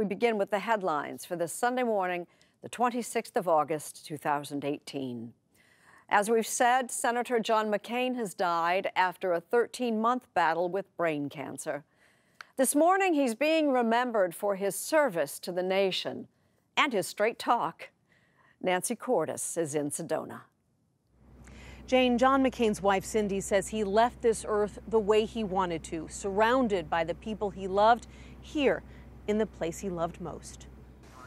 We begin with the headlines for this Sunday morning, the 26th of August, 2018. As we've said, Senator John McCain has died after a 13-month battle with brain cancer. This morning, he's being remembered for his service to the nation and his straight talk. Nancy Cordes is in Sedona. Jane, John McCain's wife, Cindy, says he left this earth the way he wanted to, surrounded by the people he loved, here in the place he loved most.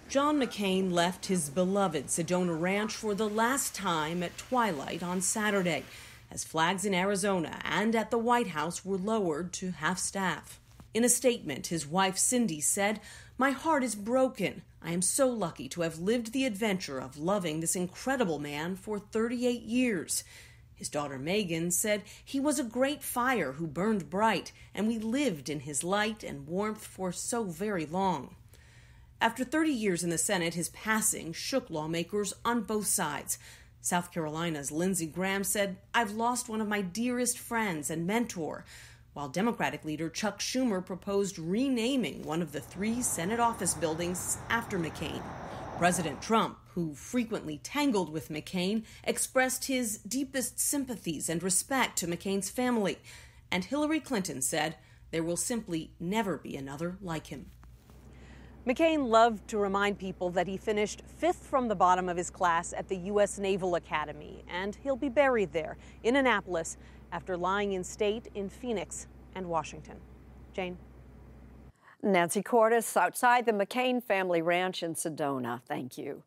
John McCain left his beloved Sedona Ranch for the last time at twilight on Saturday, as flags in Arizona and at the White House were lowered to half-staff. In a statement, his wife, Cindy, said, "My heart is broken. I am so lucky to have lived the adventure of loving this incredible man for 38 years. His daughter Megan said he was a great fire who burned bright, and we lived in his light and warmth for so very long." After 30 years in the Senate, his passing shook lawmakers on both sides. South Carolina's Lindsey Graham said, "I've lost one of my dearest friends and mentor," while Democratic leader Chuck Schumer proposed renaming one of the three Senate office buildings after McCain. President Trump, who frequently tangled with McCain, expressed his deepest sympathies and respect to McCain's family. And Hillary Clinton said, "There will simply never be another like him." McCain loved to remind people that he finished fifth from the bottom of his class at the U.S. Naval Academy, and he'll be buried there in Annapolis after lying in state in Phoenix and Washington. Jane. Nancy Cordes outside the McCain family ranch in Sedona. Thank you.